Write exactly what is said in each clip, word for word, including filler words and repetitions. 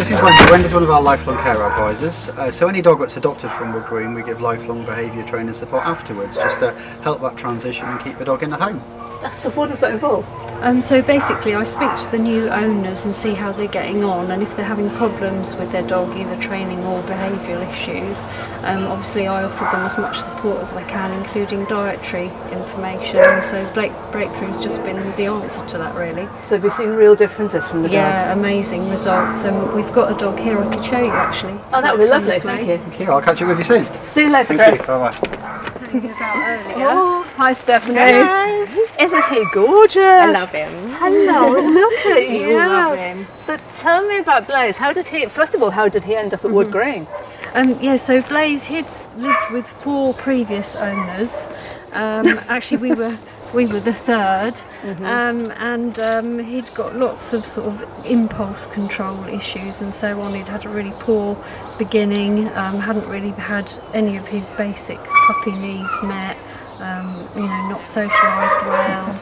This is Wendy. Wendy's one of our lifelong care advisors. Uh, so any dog that's adopted from Wood Green, we give lifelong behaviour training support afterwards, just to help that transition and keep the dog in the home. So what does that involve? Um, so basically I speak to the new owners and see how they're getting on, and if they're having problems with their dog, either training or behavioural issues, um, obviously I offer them as much support as I can, including dietary information, and so Blake Breakthrough's just been the answer to that really. So have you seen real differences from the dogs? Yeah, amazing results, and um, we've got a dog here I could show you actually. Oh, that would be lovely, thank you. Thank you, I'll catch up with you soon. See you later, Chris. Thank you, bye-bye. Oh, hi Stephanie. Hello. Isn't he gorgeous? I love him. Hello, look at you. You love him. So tell me about Blaze. How did he, first of all, how did he end up at mm-hmm. Wood Green? Um, yeah, so Blaze, he'd lived with four previous owners. Um, actually, we were we were the third, mm-hmm. um, and um, he'd got lots of sort of impulse control issues and so on. He'd had a really poor beginning, um, hadn't really had any of his basic puppy needs met, um, you know, not socialised well.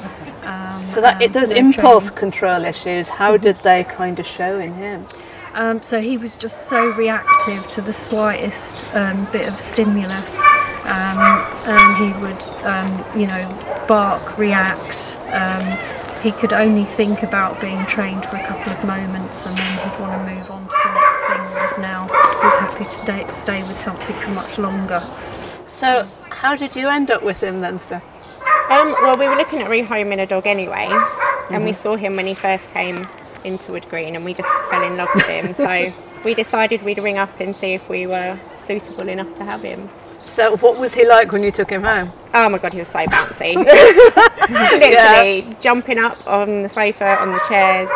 Um, so that it does impulse control issues. How mm-hmm. did they kind of show in him? Um, so he was just so reactive to the slightest um, bit of stimulus. Um, and he would, um, you know, bark, react. Um, he could only think about being trained for a couple of moments, and then he'd want to move on to the next thing. Whereas now he's happy to stay with something for much longer. So, how did you end up with him then, Steph? Um, well, we were looking at rehoming a dog anyway, mm-hmm. and we saw him when he first came into Wood Green, and we just fell in love with him. So we decided we'd ring up and see if we were suitable enough to have him. So what was he like when you took him home? Oh my God, he was so bouncy. Literally yeah. jumping up on the sofa, on the chairs,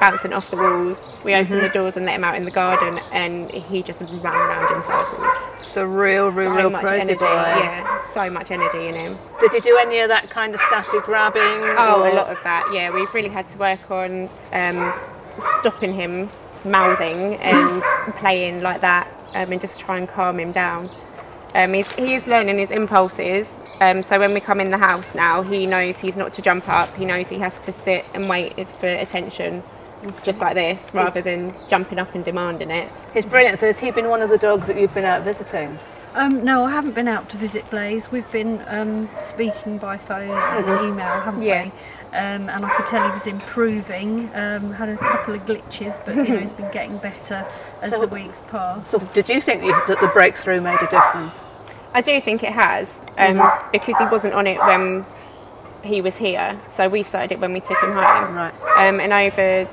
bouncing off the walls. We mm-hmm. opened the doors and let him out in the garden, and he just ran around in circles. So real, real, so real much crazy energy. Boy. Yeah, so much energy in him. Did he do any of that kind of stuffy grabbing? Oh, or? A lot of that, yeah. We've really had to work on um, stopping him mouthing and playing like that, um, and just try and calm him down. Um, he's, he is learning his impulses, um, so when we come in the house now, he knows he's not to jump up, he knows he has to sit and wait for attention, just like this, rather than jumping up and demanding it. It's brilliant. So has he been one of the dogs that you've been out visiting? Um, no, I haven't been out to visit Blaze. We've been um, speaking by phone and mm-hmm. email, haven't yeah. we? Um, and I could tell he was improving, um, had a couple of glitches, but you know, he's been getting better as so, the weeks passed. So did you think that the breakthrough made a difference? I do think it has, um, mm-hmm. because he wasn't on it when he was here, so we started it when we took him home. Right. Um, and over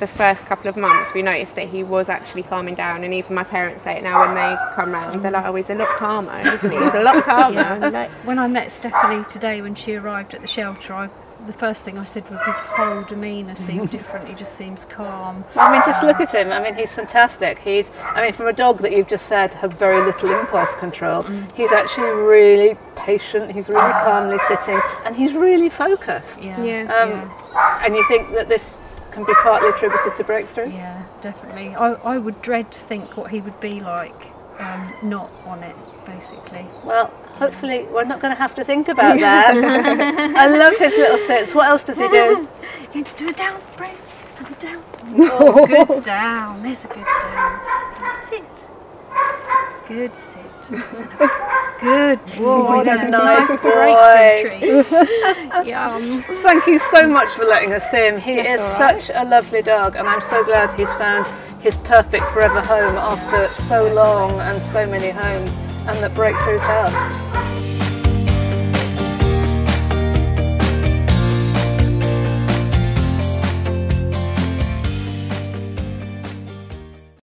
the first couple of months we noticed that he was actually calming down, and even my parents say it now when they come round, they're like, oh, he's a lot calmer, isn't he? He's a lot calmer. Yeah. Like, when I met Stephanie today when she arrived at the shelter, I the first thing I said was his whole demeanour seemed different. He just seems calm. I mean, just look at him. I mean, he's fantastic. He's, I mean, from a dog that you've just said had very little impulse control, mm. he's actually really patient, he's really uh, calmly sitting, and he's really focused. Yeah. Yeah. Um, yeah. And you think that this can be partly attributed to Breakthrough? Yeah, definitely. I, I would dread to think what he would be like um, not on it, basically. Well, hopefully we're not going to have to think about that. I love his little sits. What else does he do? You're going to do a down, Brace. And a down. Oh, good down. There's a good down. Sit. Good sit. Good boy. What a nice boy. Yum. Thank you so much for letting us see him. He That's is right. such a lovely dog, and I'm so glad he's found his perfect forever home after so long and so many homes, and that Breakthrough's helped.